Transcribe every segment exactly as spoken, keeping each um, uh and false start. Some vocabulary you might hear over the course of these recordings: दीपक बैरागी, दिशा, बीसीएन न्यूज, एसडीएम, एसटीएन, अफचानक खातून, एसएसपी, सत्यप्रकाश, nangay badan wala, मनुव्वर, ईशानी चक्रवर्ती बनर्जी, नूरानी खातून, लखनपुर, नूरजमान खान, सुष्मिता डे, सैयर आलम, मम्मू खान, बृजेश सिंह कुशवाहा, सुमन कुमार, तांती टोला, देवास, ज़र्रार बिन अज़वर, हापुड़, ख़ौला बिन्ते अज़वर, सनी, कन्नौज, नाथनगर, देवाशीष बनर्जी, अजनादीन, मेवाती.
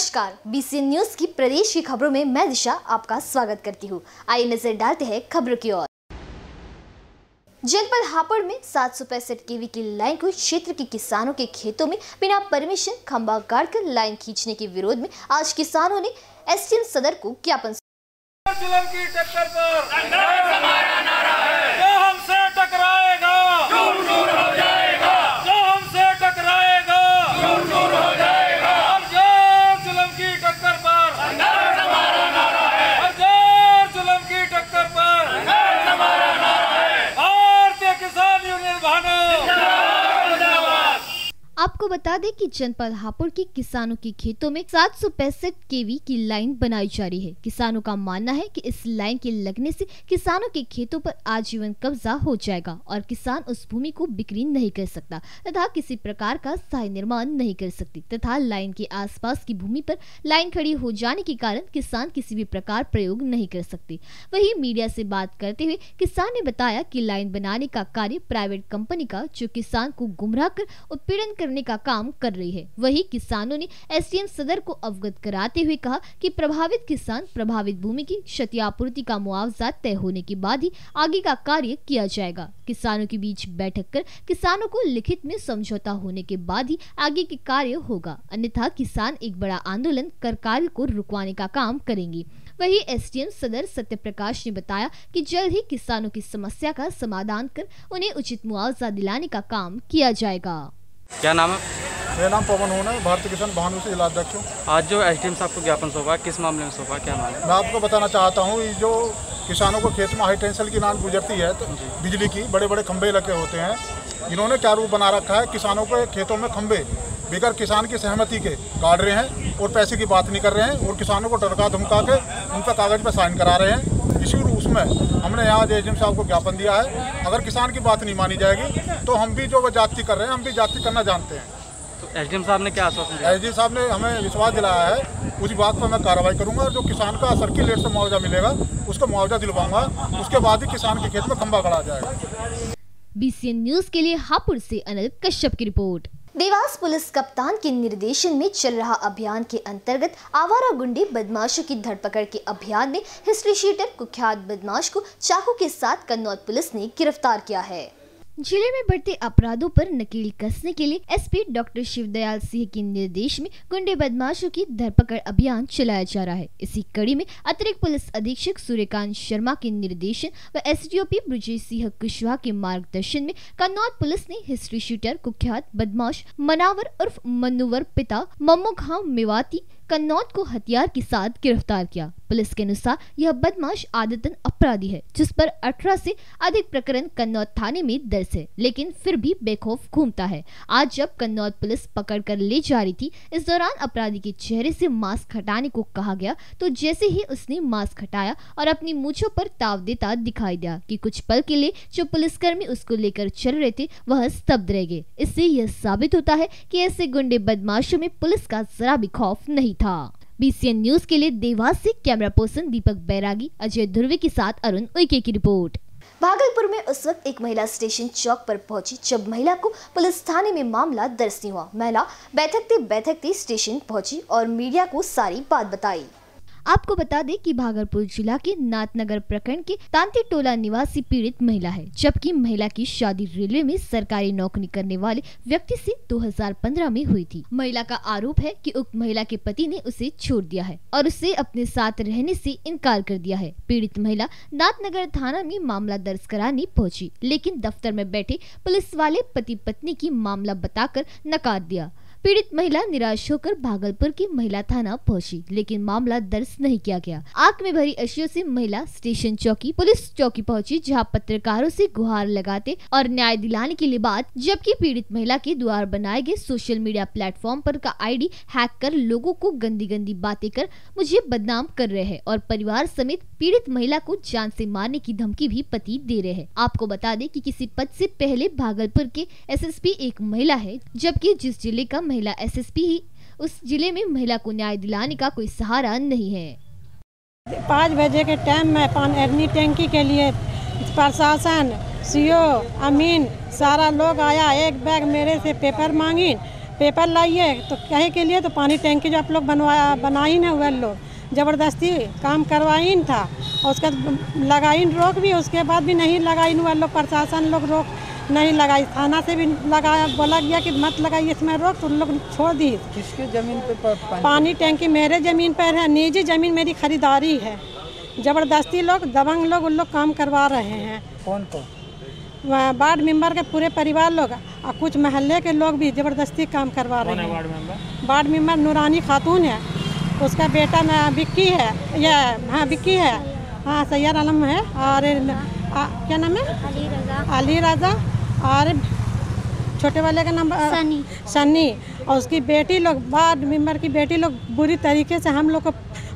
नमस्कार, BC news की प्रदेश की खबरों में मैं दिशा आपका स्वागत करती हूँ। आइए नजर डालते हैं खबरों की ओर। जनपद हापुड़ में सात सौ पैंसठ केवी की लाइन को क्षेत्र के किसानों के खेतों में बिना परमिशन खंबा गाड़कर लाइन खींचने के विरोध में आज किसानों ने एसडीएम सदर को ज्ञापन आपको बता दें कि जनपद हापुड़ के किसानों के खेतों में सात सौ पैंसठ केवी की लाइन बनाई जा रही है। किसानों का मानना है कि इस लाइन के लगने से किसानों के खेतों पर आजीवन कब्जा हो जाएगा और किसान उस भूमि को बिक्री नहीं कर सकता तथा किसी प्रकार का सहाय निर्माण नहीं कर सकती तथा लाइन के आसपास की भूमि पर लाइन खड़ी हो जाने के कारण किसान किसी भी प्रकार प्रयोग नहीं कर सकते। वही मीडिया से बात करते हुए किसान ने बताया कि लाइन बनाने का कार्य प्राइवेट कंपनी का जो किसान को गुमराह कर उत्पीड़न कर का काम कर रही है। वही किसानों ने एसडीएम सदर को अवगत कराते हुए कहा कि प्रभावित किसान प्रभावित भूमि की क्षतिपूर्ति का मुआवजा तय होने के बाद ही आगे का कार्य किया जाएगा। किसानों के बीच बैठक कर किसानों को लिखित में समझौता होने के बाद ही आगे के कार्य होगा, अन्यथा किसान एक बड़ा आंदोलन कर कार्य को रुकवाने का काम करेंगे। वही एसडीएम सदर सत्यप्रकाश ने बताया कि जल्द ही किसानों की समस्या का समाधान कर उन्हें उचित मुआवजा दिलाने का काम किया जाएगा। क्या नाम है? मेरा नाम पवन होना है, भारतीय किसान बहानु से जिला अध्यक्ष हूँ। आज जो एसडीएम साहब को ज्ञापन सौंपा, किस मामले में सौंपा, क्या मामला? मैं आपको बताना चाहता हूँ, जो किसानों को खेत में हाई टेंशन की लाइन गुजरती है तो बिजली की बड़े बड़े खंभे लगे होते हैं। इन्होंने क्या रूप बना रखा है, किसानों के खेतों में खंभे बगैर किसान की सहमति के गाड़ रहे हैं और पैसे की बात नहीं कर रहे हैं और किसानों को डरका धमका के उनका कागज़ पर साइन करा रहे हैं। इसी रूस में हमने यहाँ एसडीएम साहब को ज्ञापन दिया है, अगर किसान की बात नहीं मानी जाएगी तो हम भी जो जाति कर रहे हैं, हम भी जाति करना जानते हैं। तो एसडीएम साहब ने क्या आश्वासन? एसडीएम साहब ने हमें विश्वास दिलाया है, उसी बात पर मैं कार्रवाई करूँगा। जो किसान का सर्किल रेट से मुआवजा मिलेगा उसको मुआवजा दिलवाऊंगा, उसके बाद ही किसान के खेत में खंबा गड़ा जाएगा। बीसीएन न्यूज के लिए हापुड़ से अनिल कश्यप की रिपोर्ट। देवास पुलिस कप्तान के निर्देशन में चल रहा अभियान के अंतर्गत आवारा गुंडे बदमाशों की धरपकड़ के अभियान में हिस्ट्री शीटर कुख्यात बदमाश को चाकू के साथ कन्नौज पुलिस ने गिरफ्तार किया है। जिले में बढ़ते अपराधों पर नकेल कसने के लिए एसपी डॉक्टर शिवदयाल सिंह के निर्देश में गुंडे बदमाशों की धरपकड़ अभियान चलाया जा रहा है। इसी कड़ी में अतिरिक्त पुलिस अधीक्षक सूर्यकांत शर्मा के निर्देशन व एसडीएम बृजेश सिंह कुशवाहा के मार्गदर्शन में कन्नौज पुलिस ने हिस्ट्री शूटर कुख्यात बदमाश मनुव्वर उर्फ मनुव्वर पिता मम्मू खान मेवाती कन्नौज को हथियार के साथ गिरफ्तार किया। पुलिस के अनुसार यह बदमाश आदतन अपराधी है जिस पर अठारह से अधिक प्रकरण कन्नौज थाने में दर्ज है, लेकिन फिर भी बेखौफ घूमता है। आज जब कन्नौज पुलिस पकड़ कर ले जा रही थी, इस दौरान अपराधी के चेहरे से मास्क हटाने को कहा गया तो जैसे ही उसने मास्क हटाया और अपनी मूंछों पर ताव देता दिखाई दिया कि कुछ पल के लिए जो पुलिसकर्मी उसको लेकर चल रहे थे वह स्तब्ध रह गए। इससे यह साबित होता है कि ऐसे गुंडे बदमाशों में पुलिस का जरा भी खौफ नहीं था। बीसीएन न्यूज के लिए देवास से कैमरा पर्सन दीपक बैरागी, अजय धुर्वे के साथ अरुण उइके की रिपोर्ट। भागलपुर में उस वक्त एक महिला स्टेशन चौक पर पहुंची जब महिला को पुलिस थाने में मामला दर्ज नहीं हुआ। महिला बैठकते बैठकते स्टेशन पहुंची और मीडिया को सारी बात बताई। आपको बता दें कि भागलपुर जिला के नाथनगर प्रखंड के तांती टोला निवासी पीड़ित महिला है, जबकि महिला की शादी रेलवे में सरकारी नौकरी करने वाले व्यक्ति से दो हज़ार पंद्रह में हुई थी। महिला का आरोप है कि उक्त महिला के पति ने उसे छोड़ दिया है और उसे अपने साथ रहने से इनकार कर दिया है। पीड़ित महिला नाथनगर थाना में मामला दर्ज कराने पहुँची, लेकिन दफ्तर में बैठे पुलिस वाले पति पत्नी की मामला बताकर नकार दिया। पीड़ित महिला निराश होकर भागलपुर की महिला थाना पहुंची, लेकिन मामला दर्ज नहीं किया गया। आग में भरी अशियों से महिला स्टेशन चौकी पुलिस चौकी पहुंची, जहां पत्रकारों से गुहार लगाते और न्याय दिलाने के लिए बात, जबकि पीड़ित महिला के द्वारा बनाए गए सोशल मीडिया प्लेटफॉर्म पर का आईडी हैक कर लोगों को गंदी गंदी बातें कर मुझे बदनाम कर रहे हैं और परिवार समेत पीड़ित महिला को जान से मारने की धमकी भी पति दे रहे हैं। आपको बता दें कि किसी पद से पहले भागलपुर के एसएसपी एक महिला है, जबकि जिस जिले का महिला एसएसपी ही उस जिले में महिला को न्याय दिलाने का कोई सहारा नहीं है। पाँच बजे के टाइम में पान एरनी टैंकी के लिए प्रशासन सीओ अमीन सारा लोग आया, एक बैग मेरे से पेपर मांगी, पेपर लाइए तो कहे के लिए, तो पानी टैंकी जो आप लोग बनवाया बनाइन है, वह लोग ज़बरदस्ती काम करवाइन था और उसका लगाइन रोक भी, उसके बाद भी नहीं लगाइन, वह लोग प्रशासन लोग रोक नहीं लगाई, थाना से भी लगाया, बोला गया कि मत लगाइए इसमें रोक, तो लोग छोड़ दी। किसके ज़मीन पे पानी, पानी टैंकी मेरे ज़मीन पर है, निजी ज़मीन मेरी खरीदारी है, ज़बरदस्ती लोग दबंग लोग उन लोग काम करवा रहे हैं। कौन कौन? वार्ड मेंबर के पूरे परिवार लोग और कुछ महल्ले के लोग भी ज़बरदस्ती काम करवा रहे हैं। वार्ड मेंबर नूरानी खातून है, उसका बेटा ना विक्की है, यह हाँ विक्की है, हाँ सैयर आलम है, और क्या नाम है अली राजा, अली राजा और छोटे वाले का नाम सनी, सनी और उसकी बेटी लोग, वार्ड मेंबर की बेटी लोग बुरी तरीके से हम लोग को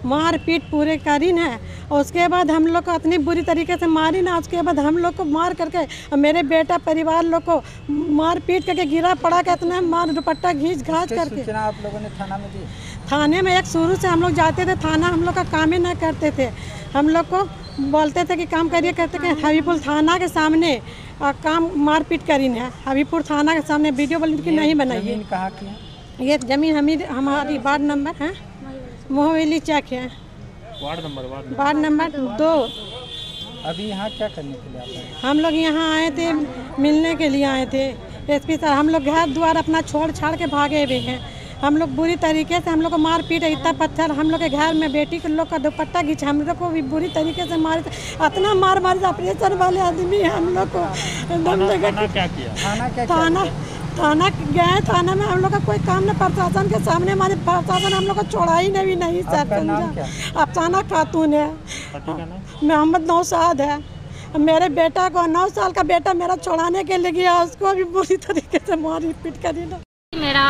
मार पीट पूरे करीन है, और उसके बाद हम लोग को इतनी बुरी तरीके से मारी ना, उसके बाद हम लोग को मार करके मेरे बेटा परिवार लोग को मार पीट करके गिरा पड़ा के इतना मार दुपट्टा घींच घाच करके। आप लोगों ने थाना में दी? थाने में एक शुरू से हम लोग जाते थे थाना, हम लोग का काम ही ना करते थे, हम लोग को बोलते थे कि काम करिए, करते कि हबीपुर थाना के सामने और काम मारपीट करीन है, हबीपुर थाना के सामने वीडियो बोल की नहीं बनाई। कहा कि ये जमीन हमी हमारी वार्ड नंबर है मोहवेली चेक है, वार्ड नंबर वार्ड नंबर दो। अभी यहाँ क्या करने के लिए आप आए? हम लोग यहाँ आए थे मिलने के लिए आए थे एसपी सर, हम लोग घर द्वार अपना छोड़ छाड़ के भागे भी हैं, हम लोग बुरी तरीके से हम लोग को मार पीट, इतना पत्थर हम लोग के घर में, बेटी के लोग का दुपट्टा घींच, हम लोग को भी बुरी तरीके से मारे, इतना मार मारे, ऑपरेशन वाले आदमी है हम लोग को एकदम जगह। क्या किया थाना? क्या थाना थाना गए, थाना में हम लोग का कोई काम नहीं, प्रशासन के सामने हमारे प्रशासन हम लोग को छोड़ा ही नहीं, नहीं सर समझा। अफचानक खातून है, मोहम्मद नौशाद है, मेरे बेटा को नौ साल का बेटा मेरा छोड़ाने के लिए गया, उसको भी बुरी तरीके से मारी पीट कर दी। मेरा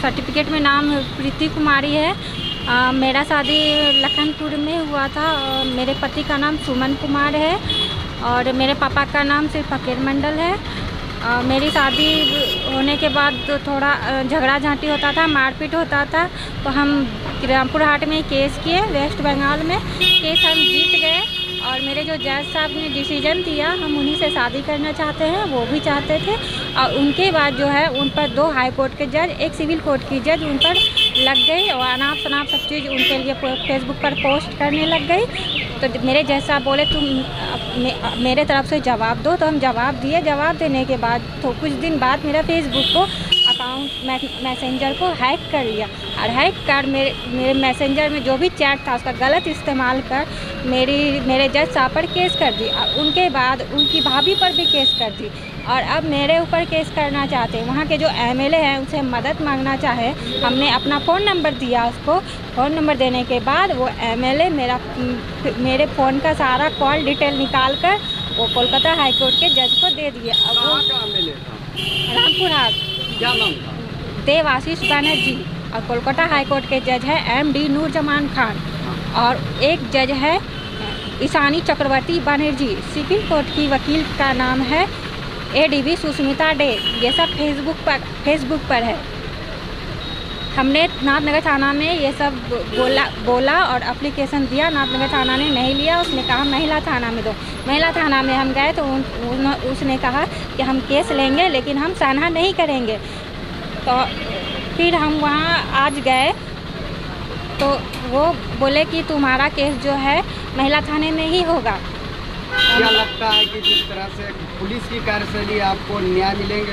सर्टिफिकेट में नाम प्रीति कुमारी है, आ, मेरा शादी लखनपुर में हुआ था, मेरे पति का नाम सुमन कुमार है और मेरे पापा का नाम सिर्फ फकीर मंडल है। आ, मेरी शादी होने के बाद थोड़ा झगड़ा झांटी होता था, मारपीट होता था, तो हम रामपुर हाट में केस किए, वेस्ट बंगाल में केस हम जीत गए, और मेरे जो जज साहब ने डिसीजन दिया हम उन्हीं से शादी करना चाहते हैं, वो भी चाहते थे, और उनके बाद जो है उन पर दो हाई कोर्ट के जज, एक सिविल कोर्ट की जज उन पर लग गई और अनाप शनाप सब चीज़ उनके लिए फेसबुक पर पोस्ट करने लग गई। तो मेरे जज साहब बोले तुम मेरे तरफ से जवाब दो, तो हम जवाब दिए, जवाब देने के बाद तो कुछ दिन बाद मेरा फेसबुक को अकाउंट मैसेंजर को हैक कर लिया, और हैक कर मेरे मेरे मैसेंजर में जो भी चैट था उसका गलत इस्तेमाल कर मेरी मेरे जज साहब पर केस कर दी, और उनके बाद उनकी भाभी पर भी केस कर दी, और अब मेरे ऊपर केस करना चाहते हैं। वहाँ के जो एमएलए हैं उनसे मदद मांगना चाहे, हमने अपना फ़ोन नंबर दिया उसको, फ़ोन नंबर देने के बाद वो एमएलए मेरा मेरे फ़ोन का सारा कॉल डिटेल निकाल कर वो कोलकाता हाई कोर्ट के जज को दे दिए। अब वो रामपुर हाट देवाशीष बनर्जी, और कोलकाता हाई कोर्ट के जज है एम डी नूरजमान खान, और एक जज है ईशानी चक्रवर्ती बनर्जी, सिविल कोर्ट की वकील का नाम है A D B सुष्मिता डे। ये सब फेसबुक पर फेसबुक पर है। हमने नाथनगर थाना में ये सब बोला बोला और एप्लीकेशन दिया, नाथनगर थाना ने नहीं लिया, उसने कहा महिला थाना में दो। महिला थाना में हम गए तो उन, उन, उसने कहा कि हम केस लेंगे लेकिन हम सान्हा नहीं करेंगे। तो फिर हम वहाँ आज गए तो वो बोले कि तुम्हारा केस जो है महिला थाने में ही होगा। क्या लगता है कि जिस तरह से पुलिस की कार्यशैली, आपको न्याय मिलेंगे?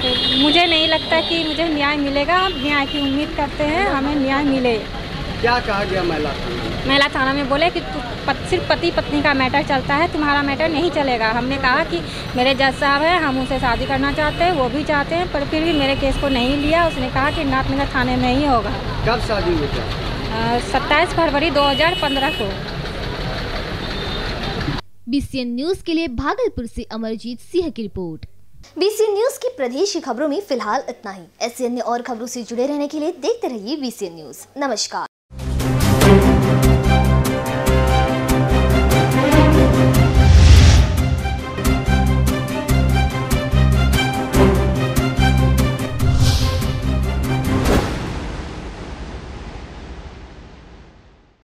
तो मुझे नहीं लगता कि मुझे न्याय मिलेगा, न्याय की उम्मीद करते हैं हमें न्याय मिले। क्या कहा गया महिला थाना? महिला थाना में बोले कि सिर्फ पति पत्नी का मैटर चलता है, तुम्हारा मैटर नहीं चलेगा। हमने कहा कि मेरे जज साहब हैं, हम उनसे शादी करना चाहते हैं, वो भी चाहते हैं, पर फिर भी मेरे केस को नहीं लिया। उसने कहा कि नाथनगर थाने में ही होगा। कब शादी हुई थी? सत्ताईस फरवरी दो हजार पंद्रह को। बीसीएन न्यूज के लिए भागलपुर से अमरजीत सिंह की रिपोर्ट। बीसीएन न्यूज की प्रदेश की खबरों में फिलहाल इतना ही। एसटीएन में और खबरों से जुड़े रहने के लिए देखते रहिए बीसीएन न्यूज। नमस्कार।